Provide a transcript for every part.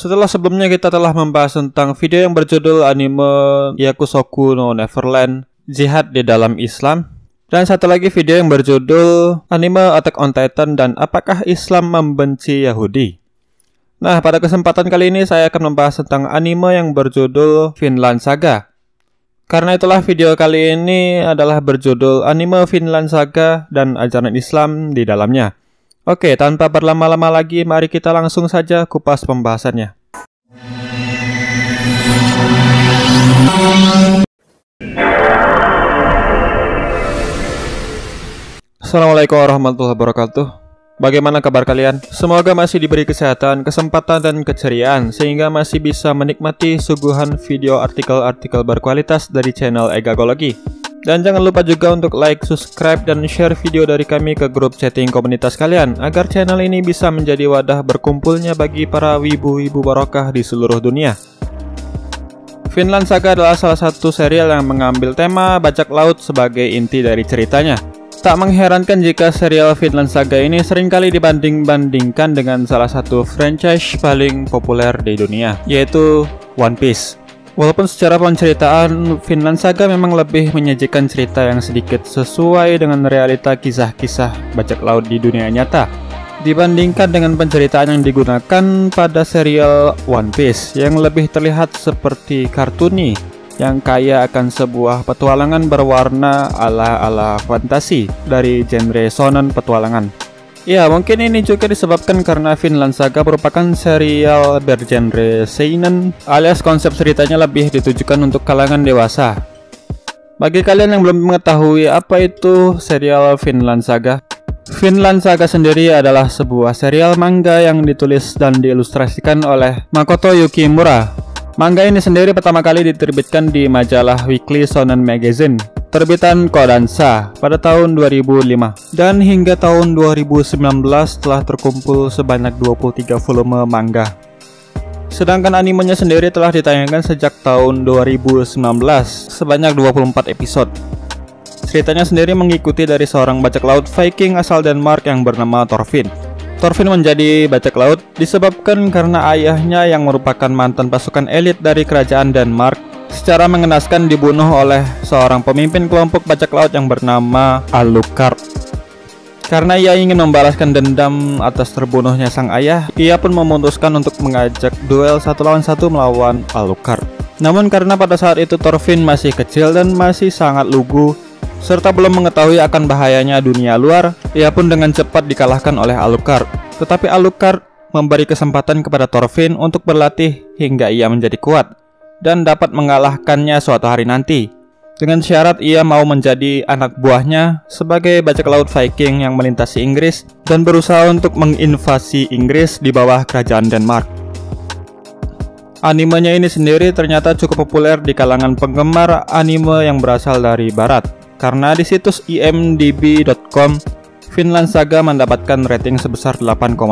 Setelah sebelumnya kita telah membahas tentang video yang berjudul anime Yakusoku no Neverland, Jihad di Dalam Islam, dan satu lagi video yang berjudul anime Attack on Titan dan Apakah Islam Membenci Yahudi. Nah, pada kesempatan kali ini saya akan membahas tentang anime yang berjudul Vinland Saga. Karena itulah video kali ini adalah berjudul anime Vinland Saga dan ajaran Islam di dalamnya. Oke, tanpa berlama-lama lagi, mari kita langsung saja kupas pembahasannya. Assalamualaikum warahmatullahi wabarakatuh. Bagaimana kabar kalian? Semoga masih diberi kesehatan, kesempatan, dan keceriaan sehingga masih bisa menikmati suguhan video artikel-artikel berkualitas dari channel Egagology. Dan jangan lupa juga untuk like, subscribe, dan share video dari kami ke grup chatting komunitas kalian agar channel ini bisa menjadi wadah berkumpulnya bagi para wibu-wibu barokah di seluruh dunia. Vinland Saga adalah salah satu serial yang mengambil tema bajak laut sebagai inti dari ceritanya. Tak mengherankan jika serial Vinland Saga ini seringkali dibanding-bandingkan dengan salah satu franchise paling populer di dunia, yaitu One Piece. Walaupun secara penceritaan, Vinland Saga memang lebih menyajikan cerita yang sedikit sesuai dengan realita kisah-kisah bajak laut di dunia nyata, dibandingkan dengan penceritaan yang digunakan pada serial One Piece, yang lebih terlihat seperti kartuni, yang kaya akan sebuah petualangan berwarna ala-ala fantasi dari genre shonen petualangan. Ya, mungkin ini juga disebabkan karena Vinland Saga merupakan serial bergenre seinen, alias konsep ceritanya lebih ditujukan untuk kalangan dewasa. Bagi kalian yang belum mengetahui apa itu serial Vinland Saga, Vinland Saga sendiri adalah sebuah serial manga yang ditulis dan diilustrasikan oleh Makoto Yukimura. Manga ini sendiri pertama kali diterbitkan di majalah Weekly Shonen Magazine terbitan Kodansha pada tahun 2005, dan hingga tahun 2019 telah terkumpul sebanyak 23 volume manga. Sedangkan animenya sendiri telah ditayangkan sejak tahun 2019 sebanyak 24 episode. Ceritanya sendiri mengikuti dari seorang bajak laut Viking asal Denmark yang bernama Thorfinn. Thorfinn menjadi bajak laut disebabkan karena ayahnya yang merupakan mantan pasukan elit dari kerajaan Denmark secara mengenaskan dibunuh oleh seorang pemimpin kelompok bajak laut yang bernama Allucard. Karena ia ingin membalaskan dendam atas terbunuhnya sang ayah, ia pun memutuskan untuk mengajak duel 1 lawan 1 melawan Allucard. Namun karena pada saat itu Thorfinn masih kecil dan masih sangat lugu, serta belum mengetahui akan bahayanya dunia luar, ia pun dengan cepat dikalahkan oleh Alucard. Tetapi Alucard memberi kesempatan kepada Thorfinn untuk berlatih hingga ia menjadi kuat dan dapat mengalahkannya suatu hari nanti, dengan syarat ia mau menjadi anak buahnya sebagai bajak laut Viking yang melintasi Inggris dan berusaha untuk menginvasi Inggris di bawah kerajaan Denmark. Animenya ini sendiri ternyata cukup populer di kalangan penggemar anime yang berasal dari barat, karena di situs imdb.com, Vinland Saga mendapatkan rating sebesar 8,8.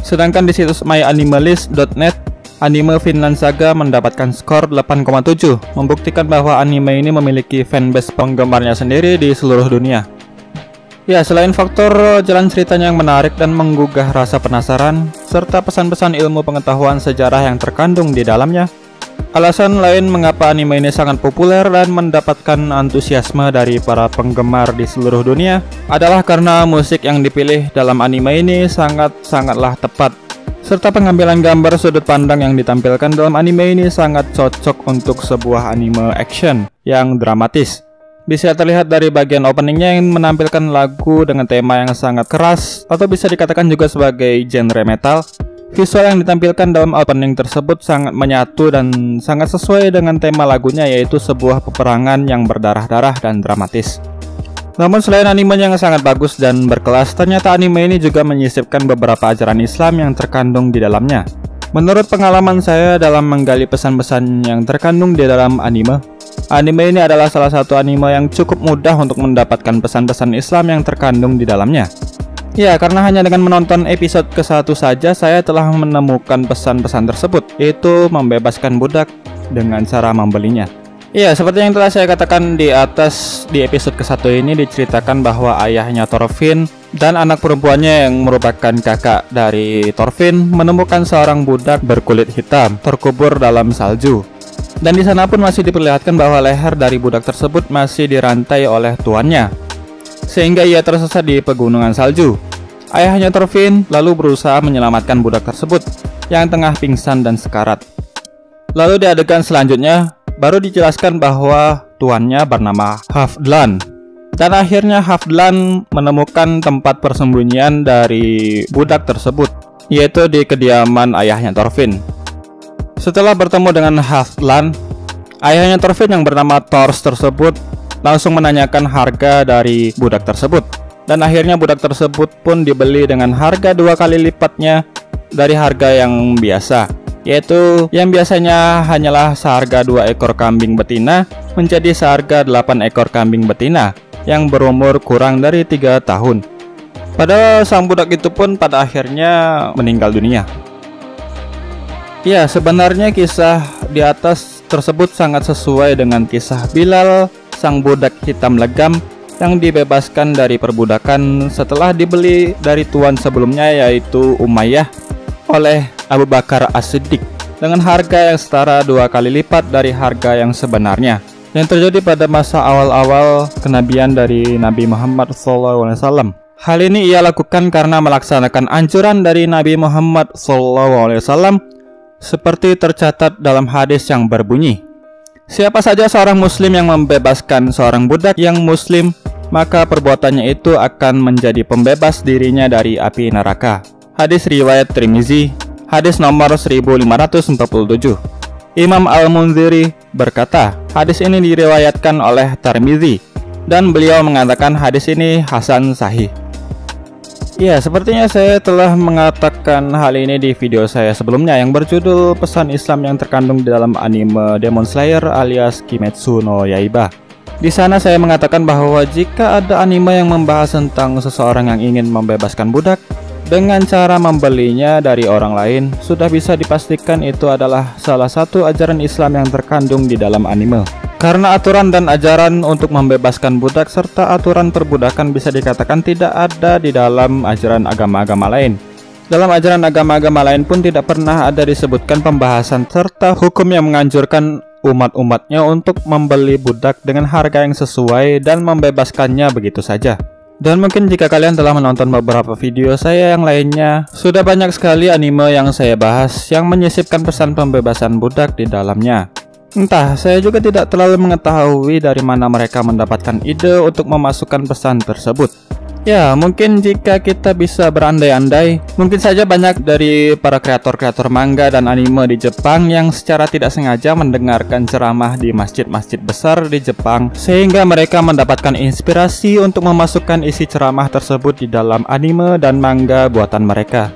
Sedangkan di situs myanimelist.net, anime Vinland Saga mendapatkan skor 8,7, membuktikan bahwa anime ini memiliki fanbase penggemarnya sendiri di seluruh dunia. Ya, selain faktor jalan ceritanya yang menarik dan menggugah rasa penasaran, serta pesan-pesan ilmu pengetahuan sejarah yang terkandung di dalamnya, alasan lain mengapa anime ini sangat populer dan mendapatkan antusiasme dari para penggemar di seluruh dunia adalah karena musik yang dipilih dalam anime ini sangat-sangatlah tepat, serta pengambilan gambar sudut pandang yang ditampilkan dalam anime ini sangat cocok untuk sebuah anime action yang dramatis. Bisa terlihat dari bagian openingnya yang menampilkan lagu dengan tema yang sangat keras, atau bisa dikatakan juga sebagai genre metal. Visual yang ditampilkan dalam opening tersebut sangat menyatu dan sangat sesuai dengan tema lagunya, yaitu sebuah peperangan yang berdarah-darah dan dramatis. Namun selain animenya yang sangat bagus dan berkelas, ternyata anime ini juga menyisipkan beberapa ajaran Islam yang terkandung di dalamnya. Menurut pengalaman saya dalam menggali pesan-pesan yang terkandung di dalam anime ini adalah salah satu anime yang cukup mudah untuk mendapatkan pesan-pesan Islam yang terkandung di dalamnya. Ya, karena hanya dengan menonton episode ke-1 saja saya telah menemukan pesan-pesan tersebut, yaitu membebaskan budak dengan cara membelinya. Ya, seperti yang telah saya katakan di atas, di episode ke-1 ini diceritakan bahwa ayahnya Thorfinn dan anak perempuannya yang merupakan kakak dari Thorfinn menemukan seorang budak berkulit hitam terkubur dalam salju. Dan di sana pun masih diperlihatkan bahwa leher dari budak tersebut masih dirantai oleh tuannya, sehingga ia tersesat di pegunungan salju. Ayahnya Thorfinn lalu berusaha menyelamatkan budak tersebut yang tengah pingsan dan sekarat. Lalu di adegan selanjutnya baru dijelaskan bahwa tuannya bernama Halfdan, dan akhirnya Halfdan menemukan tempat persembunyian dari budak tersebut, yaitu di kediaman ayahnya Thorfinn. Setelah bertemu dengan Halfdan, ayahnya Thorfinn yang bernama Thors tersebut langsung menanyakan harga dari budak tersebut, dan akhirnya budak tersebut pun dibeli dengan harga 2 kali lipatnya dari harga yang biasa, yaitu yang biasanya hanyalah seharga 2 ekor kambing betina menjadi seharga 8 ekor kambing betina yang berumur kurang dari 3 tahun. Padahal sang budak itu pun pada akhirnya meninggal dunia. Ya, sebenarnya kisah di atas tersebut sangat sesuai dengan kisah Bilal, sang budak hitam legam yang dibebaskan dari perbudakan setelah dibeli dari tuan sebelumnya, yaitu Umayyah, oleh Abu Bakar As-Siddiq dengan harga yang setara 2 kali lipat dari harga yang sebenarnya, yang terjadi pada masa awal-awal kenabian dari Nabi Muhammad SAW. Hal ini ia lakukan karena melaksanakan anjuran dari Nabi Muhammad SAW, seperti tercatat dalam hadis yang berbunyi, siapa saja seorang muslim yang membebaskan seorang budak yang muslim, maka perbuatannya itu akan menjadi pembebas dirinya dari api neraka. Hadis riwayat Tirmizi, hadis nomor 1547. Imam Al-Munziri berkata, hadis ini diriwayatkan oleh Tirmizi, dan beliau mengatakan hadis ini hasan sahih. Ya, sepertinya saya telah mengatakan hal ini di video saya sebelumnya yang berjudul Pesan Islam yang Terkandung di dalam Anime Demon Slayer alias Kimetsu no Yaiba. Di sana saya mengatakan bahwa jika ada anime yang membahas tentang seseorang yang ingin membebaskan budak dengan cara membelinya dari orang lain, sudah bisa dipastikan itu adalah salah satu ajaran Islam yang terkandung di dalam anime. Karena aturan dan ajaran untuk membebaskan budak serta aturan perbudakan bisa dikatakan tidak ada di dalam ajaran agama-agama lain. Dalam ajaran agama-agama lain pun tidak pernah ada disebutkan pembahasan serta hukum yang menganjurkan umat-umatnya untuk membeli budak dengan harga yang sesuai dan membebaskannya begitu saja. Dan mungkin jika kalian telah menonton beberapa video saya yang lainnya, sudah banyak sekali anime yang saya bahas yang menyisipkan pesan pembebasan budak di dalamnya. Entah, saya juga tidak terlalu mengetahui dari mana mereka mendapatkan ide untuk memasukkan pesan tersebut. Ya, mungkin jika kita bisa berandai-andai, mungkin saja banyak dari para kreator-kreator manga dan anime di Jepang yang secara tidak sengaja mendengarkan ceramah di masjid-masjid besar di Jepang, sehingga mereka mendapatkan inspirasi untuk memasukkan isi ceramah tersebut di dalam anime dan manga buatan mereka.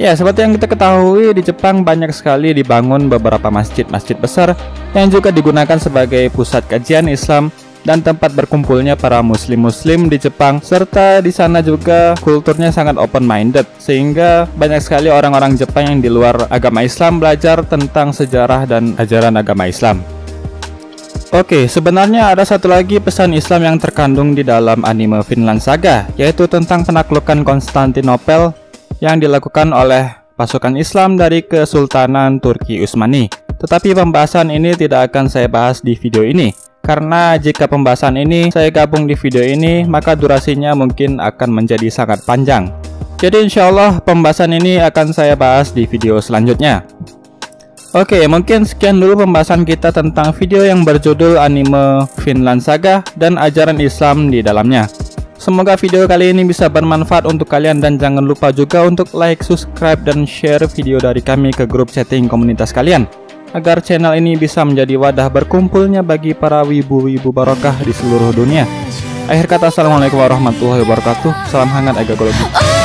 Ya, seperti yang kita ketahui, di Jepang banyak sekali dibangun beberapa masjid-masjid besar yang juga digunakan sebagai pusat kajian Islam dan tempat berkumpulnya para muslim-muslim di Jepang, serta di sana juga kulturnya sangat open-minded, sehingga banyak sekali orang-orang Jepang yang di luar agama Islam belajar tentang sejarah dan ajaran agama Islam. Oke, sebenarnya ada satu lagi pesan Islam yang terkandung di dalam anime Vinland Saga, yaitu tentang penaklukan Konstantinopel yang dilakukan oleh pasukan Islam dari Kesultanan Turki Utsmani. Tetapi pembahasan ini tidak akan saya bahas di video ini, karena jika pembahasan ini saya gabung di video ini, maka durasinya mungkin akan menjadi sangat panjang. Jadi insyaallah pembahasan ini akan saya bahas di video selanjutnya. Oke, mungkin sekian dulu pembahasan kita tentang video yang berjudul Anime Vinland Saga dan Ajaran Islam di dalamnya. Semoga video kali ini bisa bermanfaat untuk kalian, dan jangan lupa juga untuk like, subscribe, dan share video dari kami ke grup chatting komunitas kalian, agar channel ini bisa menjadi wadah berkumpulnya bagi para wibu-wibu barokah di seluruh dunia. Akhir kata, assalamualaikum warahmatullahi wabarakatuh. Salam hangat Egagology.